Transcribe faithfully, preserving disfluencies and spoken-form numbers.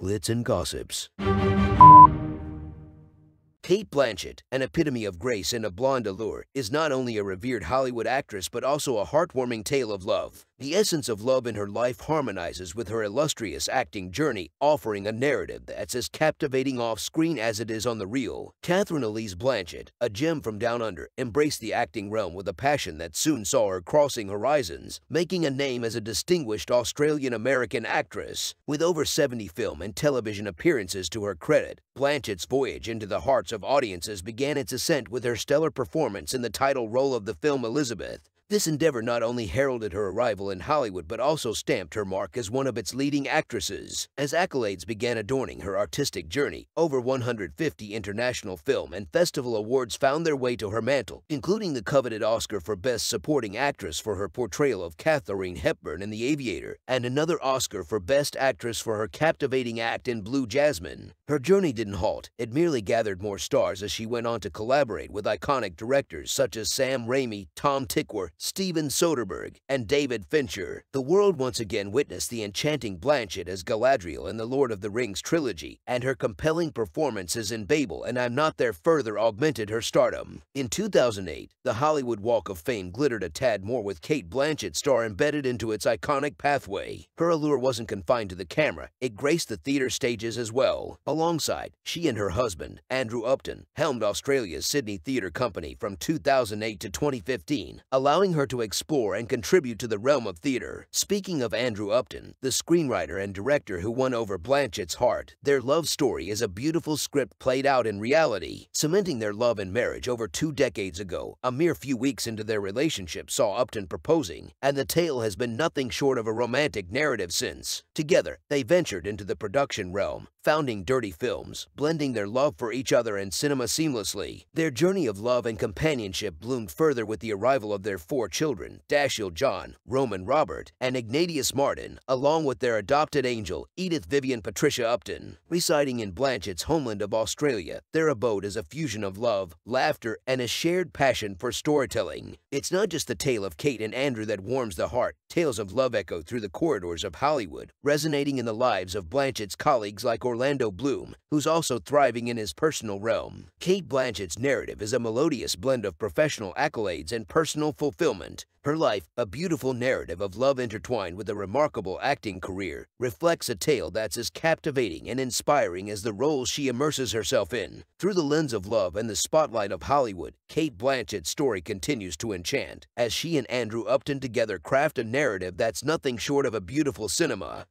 Glitz and Gossips. Kate Blanchett, an epitome of grace and a blonde allure, is not only a revered Hollywood actress but also a heartwarming tale of love. The essence of love in her life harmonizes with her illustrious acting journey, offering a narrative that's as captivating off-screen as it is on the reel. Catherine Elise Blanchett, a gem from Down Under, embraced the acting realm with a passion that soon saw her crossing horizons, making a name as a distinguished Australian-American actress. With over seventy film and television appearances to her credit, Blanchett's voyage into the hearts of audiences began its ascent with her stellar performance in the title role of the film Elizabeth. This endeavor not only heralded her arrival in Hollywood but also stamped her mark as one of its leading actresses. As accolades began adorning her artistic journey, over one hundred fifty international film and festival awards found their way to her mantle, including the coveted Oscar for Best Supporting Actress for her portrayal of Katharine Hepburn in The Aviator, and another Oscar for Best Actress for her captivating act in Blue Jasmine. Her journey didn't halt, it merely gathered more stars as she went on to collaborate with iconic directors such as Sam Raimi, Tom Tykwer, Steven Soderbergh, and David Fincher. The world once again witnessed the enchanting Blanchett as Galadriel in the Lord of the Rings trilogy, and her compelling performances in Babel and I'm Not There further augmented her stardom. In two thousand eight, the Hollywood Walk of Fame glittered a tad more with Kate Blanchett's star embedded into its iconic pathway. Her allure wasn't confined to the camera, it graced the theater stages as well. Alongside, she and her husband, Andrew Upton, helmed Australia's Sydney Theatre Company from two thousand eight to twenty fifteen, allowing her to explore and contribute to the realm of theater. Speaking of Andrew Upton, the screenwriter and director who won over Blanchett's heart, their love story is a beautiful script played out in reality. Cementing their love and marriage over two decades ago, a mere few weeks into their relationship saw Upton proposing, and the tale has been nothing short of a romantic narrative since. Together, they ventured into the production realm, founding Dirty Films, blending their love for each other and cinema seamlessly. Their journey of love and companionship bloomed further with the arrival of their four children, Dashiell John, Roman Robert, and Ignatius Martin, along with their adopted angel, Edith Vivian Patricia Upton. Residing in Blanchett's homeland of Australia, their abode is a fusion of love, laughter, and a shared passion for storytelling. It's not just the tale of Kate and Andrew that warms the heart. Tales of love echo through the corridors of Hollywood, resonating in the lives of Blanchett's colleagues like Orlando Bloom, who's also thriving in his personal realm. Kate Blanchett's narrative is a melodious blend of professional accolades and personal fulfillment. Her life, a beautiful narrative of love intertwined with a remarkable acting career, reflects a tale that's as captivating and inspiring as the roles she immerses herself in. Through the lens of love and the spotlight of Hollywood, Kate Blanchett's story continues to enchant, as she and Andrew Upton together craft a narrative that's nothing short of a beautiful cinema.